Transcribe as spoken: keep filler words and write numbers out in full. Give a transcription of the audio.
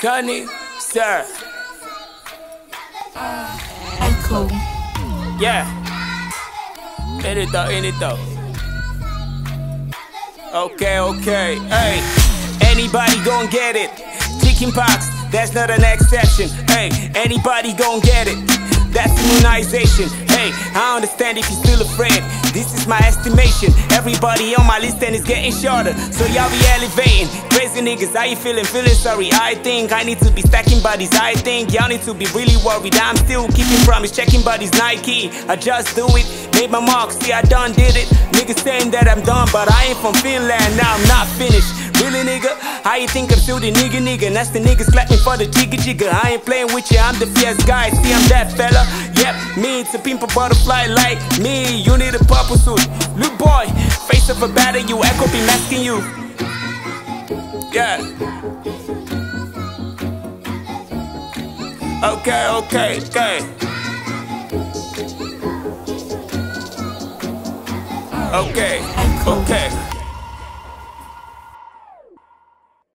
Connie, sir. Echo. Yeah. Edit though, edit though. Okay, okay. Hey, anybody gon' get it? Chicken pox, that's not an exception. Hey, anybody gon' get it? That's immunization. Hey, I understand if you're still afraid. This is my estimation. Everybody on my list and it's getting shorter, so y'all be elevating. Crazy niggas, how you feeling? Feeling sorry. I think I need to be stacking bodies. I think y'all need to be really worried. I'm still keeping promise, checking bodies. Nike, I just do it. Made my mark, see I done did it. Niggas saying that I'm done, but I ain't from Finland. Now I'm not finished. Really nigga, how you think I'm still the nigga nigga? And that's the niggas clapping for the jigga jigga. I ain't playing with you, I'm the fierce guy. See I'm that fella, yep, me. It's a pimp a butterfly like me. You need a purple suit, look boy. Face up a batter, you echo be masking you. Yeah. Okay, okay, okay. Okay, okay.